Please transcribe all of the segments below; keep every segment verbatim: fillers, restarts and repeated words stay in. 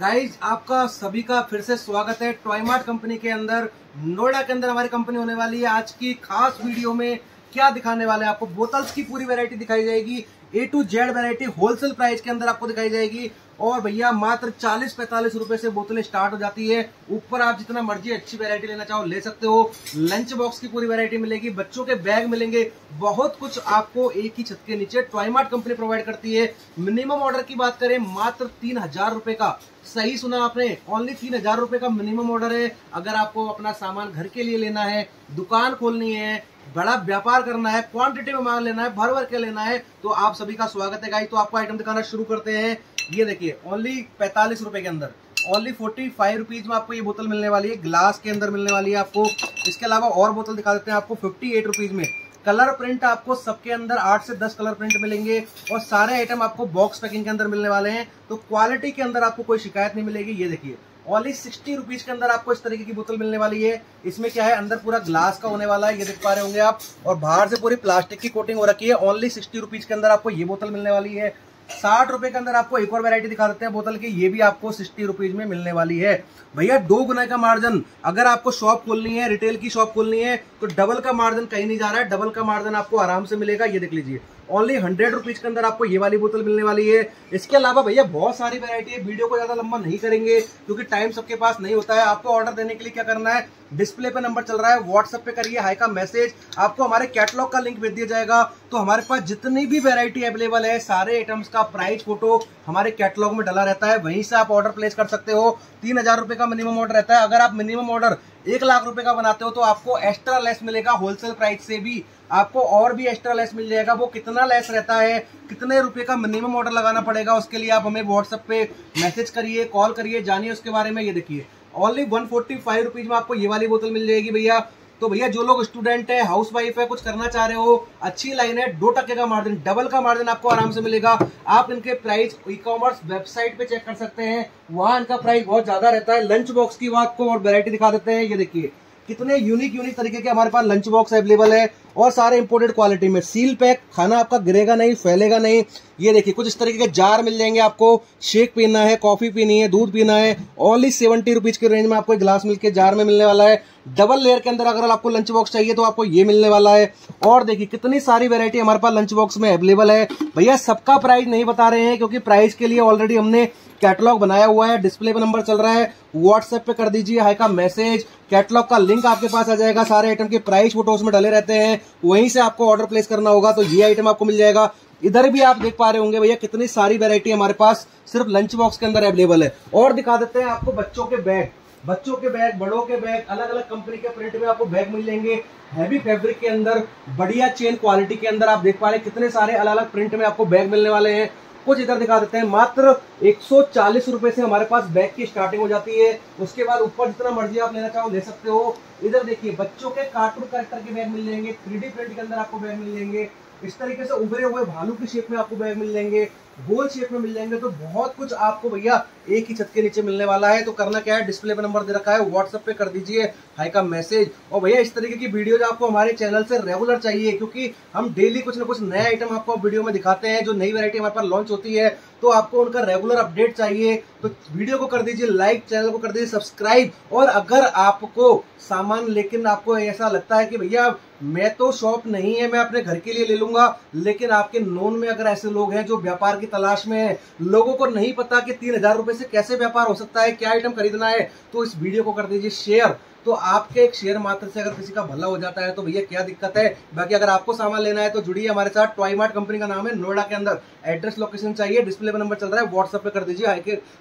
Guys आपका सभी का फिर से स्वागत है ट्विमार्ट कंपनी के अंदर। नोएडा के अंदर हमारी कंपनी होने वाली है। आज की खास वीडियो में क्या दिखाने वाले हैं आपको, बोतल्स की पूरी वैरायटी दिखाई जाएगी, A to Z variety wholesale price के अंदर आपको दिखाई जाएगी। और भैया मात्र चालीस पैंतालीस रुपए से बोतलें स्टार्ट हो जाती है। ऊपर आप जितना मर्जी अच्छी वैरायटी लेना चाहो ले सकते हो। लंच बॉक्स की पूरी वैरायटी मिलेगी, बच्चों के बैग मिलेंगे, बहुत कुछ आपको एक ही छत के नीचे ट्विमार्ट कंपनी प्रोवाइड करती है। मिनिमम ऑर्डर की बात करें मात्र तीन हजार रुपए का, सही सुना आपने, ओनली तीन हजार रुपए का मिनिमम ऑर्डर है। अगर आपको अपना सामान घर के लिए लेना है, दुकान खोलनी है, बड़ा व्यापार करना है, क्वांटिटी में माल लेना है, भर भर के लेना है, तो आप सभी का स्वागत है गाइस। तो आपको आइटम दिखाना शुरू करते हैं। ये देखिए ओनली पैंतालीस रुपए के अंदर, ओनली फोर्टी फाइव रुपीज में आपको ये बोतल मिलने वाली है, ग्लास के अंदर मिलने वाली है आपको। इसके अलावा और बोतल दिखा देते हैं आपको फिफ्टी एट रुपीज में। कलर प्रिंट आपको सबके अंदर आठ से दस कलर प्रिंट मिलेंगे और सारे आइटम आपको बॉक्स पैकिंग के अंदर मिलने वाले हैं, तो क्वालिटी के अंदर आपको कोई शिकायत नहीं मिलेगी। ये देखिए ओनली सिक्सटी रुपीज के अंदर आपको इस तरीके की बोतल मिलने वाली है। इसमें क्या है, अंदर पूरा ग्लास का होने वाला है, ये देख पा रहे होंगे आप, और बाहर से पूरी प्लास्टिक की कोटिंग हो रखी है। ओनली सिक्सटी रुपीज के अंदर आपको ये बोतल मिलने वाली है। साठ रुपए के अंदर आपको एक और वैरायटी दिखा देते हैं बोतल की, ये भी आपको सिक्सटी रुपीज में मिलने वाली है। भैया दो गुना का मार्जिन, अगर आपको शॉप खोलनी है, रिटेल की शॉप खोलनी है, तो डबल का मार्जिन कहीं नहीं जा रहा है, डबल का मार्जिन आपको आराम से मिलेगा। ये देख लीजिए ओनली हंड्रेड रुपीज के अंदर आपको ये वाली बोतल मिलने वाली है। इसके अलावा भैया बहुत सारी वैरायटी है, वीडियो को ज्यादा लंबा नहीं करेंगे क्योंकि टाइम सबके पास नहीं होता है। आपको ऑर्डर देने के लिए क्या करना है, डिस्प्ले पे नंबर चल रहा है, व्हाट्सएप पे करिए हाई का मैसेज, आपको हमारे कैटलॉग का लिंक भेज दिया जाएगा। तो हमारे पास जितनी भी वैरायटी अवेलेबल है, सारे आइटम्स का प्राइस फोटो हमारे कैटलॉग में डला रहता है, वहीं से आप ऑर्डर प्लेस कर सकते हो। तीन हजार रुपये का मिनिमम ऑर्डर रहता है। अगर आप मिनिमम ऑर्डर एक लाख रुपए का बनाते हो तो आपको एक्स्ट्रा लेस मिलेगा, होलसेल प्राइस से भी आपको और भी एक्स्ट्रा लेस मिल जाएगा। वो कितना लेस रहता है, कितने रुपए का मिनिमम ऑर्डर लगाना पड़ेगा, उसके लिए आप हमें व्हाट्सएप पे मैसेज करिए, कॉल करिए, जानिए उसके बारे में। ये देखिए only one forty five rupees में आपको ये वाली बोतल मिल जाएगी भैया। तो भैया जो लोग स्टूडेंट है, हाउस वाइफ है, कुछ करना चाह रहे हो, अच्छी लाइन है, दो टक्के का मार्जिन, डबल का मार्जिन आपको आराम से मिलेगा। आप इनके प्राइस ई कॉमर्स वेबसाइट पे चेक कर सकते हैं, वहां इनका प्राइस बहुत ज्यादा रहता है। लंच बॉक्स की बात को और वैरायटी दिखा देते हैं। ये देखिए कितने यूनिक यूनिक तरीके के हमारे पास लंच बॉक्स अवेलेबल है और सारे इंपोर्टेड क्वालिटी में, सील पैक, खाना आपका गिरेगा नहीं, फैलेगा नहीं। ये देखिए कुछ इस तरीके के जार मिल जाएंगे आपको, शेक पीना है, कॉफी पीनी है, दूध पीना है, ओनली सेवेंटी रुपीज के रेंज में आपको ग्लास मिल के जार में मिलने वाला है। डबल लेयर के अंदर अगर आपको लंच बॉक्स चाहिए तो आपको ये मिलने वाला है। और देखिए कितनी सारी वेरायटी हमारे पास लंच बॉक्स में अवेलेबल है। भैया सबका प्राइस नहीं बता रहे हैं क्योंकि प्राइस के लिए ऑलरेडी हमने कैटलॉग बनाया हुआ है, डिस्प्ले पे नंबर चल रहा है, व्हाट्सएप पे कर दीजिए हाई का मैसेज, कैटलॉग का लिंक आपके पास आ जाएगा, सारे आइटम के प्राइस फोटोज में डले रहते हैं, वहीं से आपको ऑर्डर प्लेस करना होगा। तो ये आइटम आपको मिल जाएगा। इधर भी आप देख पा रहे होंगे भैया कितनी सारी वैरायटी हमारे पास सिर्फ लंच बॉक्स के अंदर अवेलेबल है। और दिखा देते हैं आपको बच्चों के बैग, बच्चों के बैग, बड़ों के बैग, अलग अलग कंपनी के प्रिंट में आपको बैग मिल जाएंगे, हैवी फैब्रिक के अंदर, बढ़िया चेन क्वालिटी के अंदर। आप देख पा रहे हैं कितने सारे अलग अलग प्रिंट में आपको बैग मिलने वाले हैं। कुछ इधर दिखा देते हैं, मात्र एक सौ चालीस रुपए से हमारे पास बैग की स्टार्टिंग हो जाती है। उसके बाद ऊपर जितना मर्जी आप लेना चाहो ले सकते हो। इधर देखिए बच्चों के कार्टून कैरेक्टर के बैग मिल जाएंगे, थ्री डी प्रिंट के अंदर आपको बैग मिल जाएंगे, इस तरीके से उभरे हुए भालू की शेप में आपको बैग मिल जाएंगे, गोल शेप में मिल जाएंगे। तो बहुत कुछ आपको भैया एक ही छत के नीचे मिलने वाला है। तो करना क्या है, डिस्प्ले पर नंबर दे रखा है, व्हाट्सएप पे कर दीजिए हाई का मैसेज। और भैया इस तरीके की वीडियोज आपको हमारे चैनल से रेगुलर चाहिए क्योंकि हम डेली कुछ ना कुछ नया आइटम आपको वीडियो में दिखाते हैं। जो नई वैरायटी हमारे पास लॉन्च होती है तो आपको उनका रेगुलर अपडेट चाहिए। तो वीडियो को कर दीजिए लाइक, चैनल को कर दीजिए सब्सक्राइब। और अगर आपको सामान, लेकिन आपको ऐसा लगता है कि भैया मैं तो शॉप नहीं है, मैं अपने घर के लिए ले लूंगा, लेकिन आपके नोन में अगर ऐसे लोग हैं जो व्यापार की तलाश में है, लोगों को नहीं पता कि तीन हजार रुपए से कैसे व्यापार हो सकता है, क्या आइटम खरीदना है, तो इस वीडियो को कर दीजिए शेयर। तो आपके एक शेयर मात्र से अगर किसी का भला हो जाता है तो भैया क्या दिक्कत है। बाकी अगर आपको सामान लेना है तो जुड़िए हमारे साथ। ट्विमार्ट कंपनी का नाम है, नोएडा के अंदर एड्रेस, लोकेशन चाहिए डिस्प्ले पर नंबर चल रहा है, व्हाट्सएप पे कर दीजिए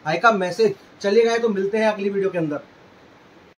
हाई का मैसेज। चलिए गए तो मिलते हैं अगली वीडियो के अंदर।